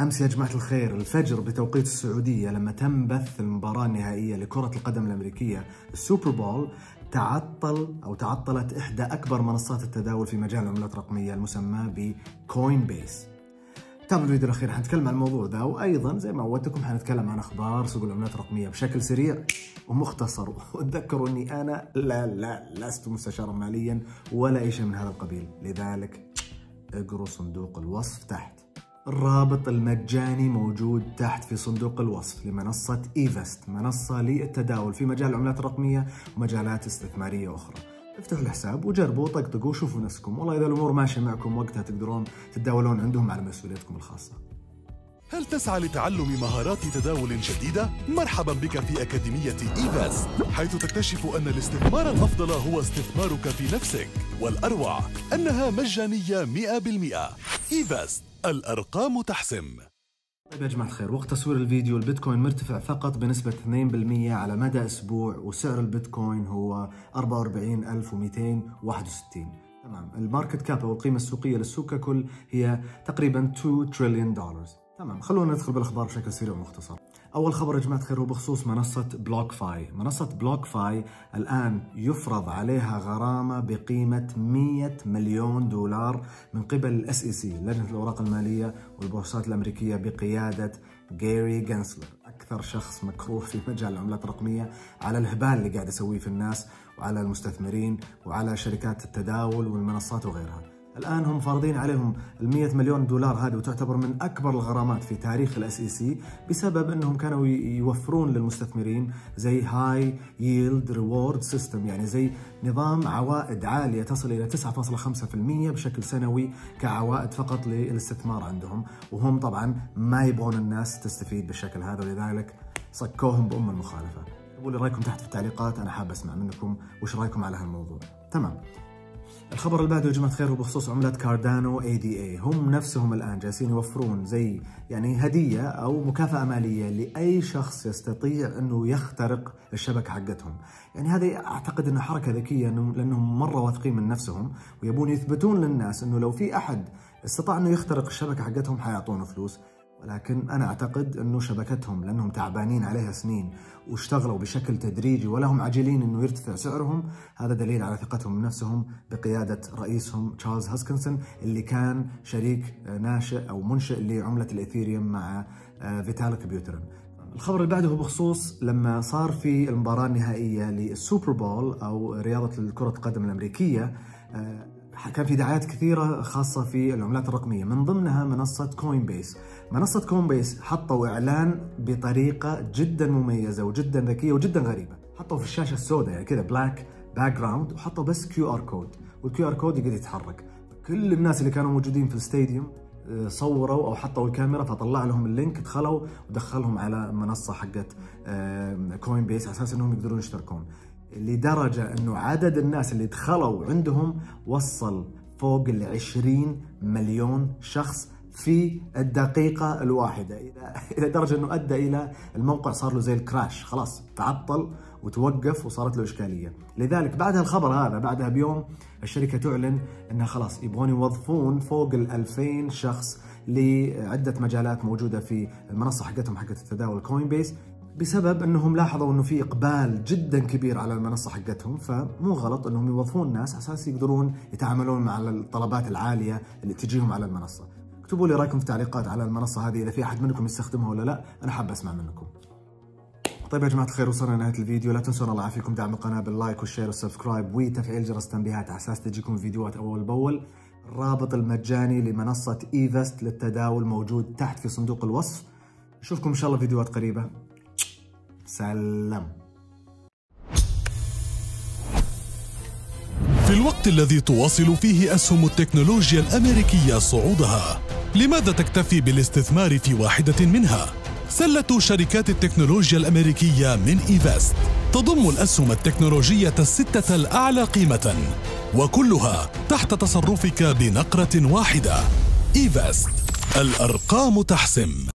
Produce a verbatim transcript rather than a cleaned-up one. أمس يا جماعة الخير الفجر بتوقيت السعودية لما تم بث المباراة النهائية لكرة القدم الأمريكية السوبر بول، تعطل أو تعطلت إحدى أكبر منصات التداول في مجال العملات الرقمية المسمى بكوين بيس. تابعوا الفيديو الأخير حنتكلم عن الموضوع ذا، وأيضا زي ما عودتكم حنتكلم عن أخبار سوق العملات الرقمية بشكل سريع ومختصر، وتذكروا أني أنا لا لا لست مستشارا ماليا ولا أي شيء من هذا القبيل، لذلك اقروا صندوق الوصف تحت. الرابط المجاني موجود تحت في صندوق الوصف لمنصة إيفست، منصة للتداول في مجال العملات الرقمية ومجالات استثمارية أخرى. افتحوا الحساب وجربوا وطقطقوا وشوفوا نفسكم، والله إذا الأمور ماشية معكم وقتها تقدرون تتداولون عندهم على مسؤوليتكم الخاصة. هل تسعى لتعلم مهارات تداول جديدة؟ مرحبا بك في أكاديمية إيفست، حيث تكتشف أن الاستثمار الأفضل هو استثمارك في نفسك، والأروع أنها مجانية مئة بالمئة. إيفست، الأرقام تحسم. طيب يا جماعة الخير، وقت تصوير الفيديو البيتكوين مرتفع فقط بنسبة اثنين بالمئة على مدى أسبوع، وسعر البيتكوين هو أربعة وأربعين ألف ومئتين وواحد وستين. تمام، الماركت كاب أو القيمة السوقية للسوق ككل هي تقريبا اثنين تريليون دولار. تمام، خلونا ندخل بالأخبار بشكل سريع ومختصر. أول خبر يا جماعة الخير هو بخصوص منصة بلوك فاي. منصة بلوك فاي الآن يفرض عليها غرامة بقيمة مئة مليون دولار من قبل الإس إي سي، لجنة الأوراق المالية والبورصات الأمريكية، بقيادة جاري جنسلر، أكثر شخص مكروه في مجال العملات الرقمية، على الهبال اللي قاعد يسويه في الناس وعلى المستثمرين وعلى شركات التداول والمنصات وغيرها. الآن هم فارضين عليهم المئة مليون دولار هذه، وتعتبر من أكبر الغرامات في تاريخ الاس اي سي، بسبب أنهم كانوا يوفرون للمستثمرين زي هاي ييلد ريورد سيستم، يعني زي نظام عوائد عالية تصل إلى تسعة فاصلة خمسة بالمئة بشكل سنوي كعوائد فقط للاستثمار عندهم، وهم طبعا ما يبغون الناس تستفيد بالشكل هذا، ولذلك صكوهم بأم المخالفة. قولوا رأيكم تحت في التعليقات، أنا حاب أسمع منكم وش رأيكم على هالموضوع. تمام، الخبر اللي بعده يا جماعة الخير هو بخصوص عملة كاردانو إيه دي إيه. هم نفسهم الآن جالسين يوفرون زي يعني هدية أو مكافأة مالية لأي شخص يستطيع أنه يخترق الشبكة حقتهم. يعني هذه أعتقد أنها حركة ذكية، لأنهم مرة واثقين من نفسهم ويبون يثبتون للناس أنه لو في أحد استطاع أنه يخترق الشبكة حقتهم حيعطونه فلوس. ولكن أنا أعتقد أنه شبكتهم لأنهم تعبانين عليها سنين واشتغلوا بشكل تدريجي ولا هم عاجلين أنه يرتفع سعرهم، هذا دليل على ثقتهم بنفسهم بقيادة رئيسهم تشارلز هوسكنسون، اللي كان شريك ناشئ أو منشئ لعملة الإثيريوم مع فيتاليك بيوترين. الخبر اللي بعده هو بخصوص لما صار في المباراة النهائية للسوبر بول أو رياضة كرة القدم الأمريكية، كان في دعايات كثيرة خاصة في العملات الرقمية، من ضمنها منصة كوين بيس. منصة كوين بيس حطوا إعلان بطريقة جدا مميزة وجدا ذكية وجدا غريبة، حطوا في الشاشة السوداء يعني كذا بلاك باك جراوند، وحطوا بس كيو آر كود، والكيو آر كود يقدر يتحرك. كل الناس اللي كانوا موجودين في الاستاديوم صوروا أو حطوا الكاميرا، فطلع لهم اللينك، دخلوا ودخلهم على المنصة حقت كوين بيس على أساس أنهم يقدرون يشتركون، لدرجة أنه عدد الناس اللي دخلوا عندهم وصل فوق ال عشرين مليون شخص في الدقيقة الواحدة، إلى درجة أنه أدى إلى الموقع صار له زي الكراش، خلاص تعطل وتوقف وصارت له إشكالية. لذلك بعد الخبر هذا بعدها بيوم الشركة تعلن أنها خلاص يبغون يوظفون فوق ال ألفين شخص لعدة مجالات موجودة في المنصة حقتهم حقت التداول كوين بيس، بسبب انهم لاحظوا انه في اقبال جدا كبير على المنصه حقتهم، فمو غلط انهم يوظفون ناس اساس يقدرون يتعاملون مع الطلبات العاليه اللي تجيهم على المنصه. اكتبوا لي رايكم في التعليقات على المنصه هذه، اذا في احد منكم يستخدمها ولا لا، انا حاب اسمع منكم. طيب يا جماعه الخير، وصلنا لنهايه الفيديو، لا تنسون الله يعافيكم دعم القناه باللايك والشير والسبسكرايب وتفعيل جرس التنبيهات على اساس تجيكم فيديوهات اول باول. الرابط المجاني لمنصه إيفست للتداول موجود تحت في صندوق الوصف. نشوفكم ان شاء الله فيديوهات قريبه. سلام. في الوقت الذي تواصل فيه أسهم التكنولوجيا الأمريكية صعودها، لماذا تكتفي بالاستثمار في واحدة منها؟ سلة شركات التكنولوجيا الأمريكية من إيفست تضم الأسهم التكنولوجية الستة الأعلى قيمة، وكلها تحت تصرفك بنقرة واحدة. إيفست، الأرقام تحسم.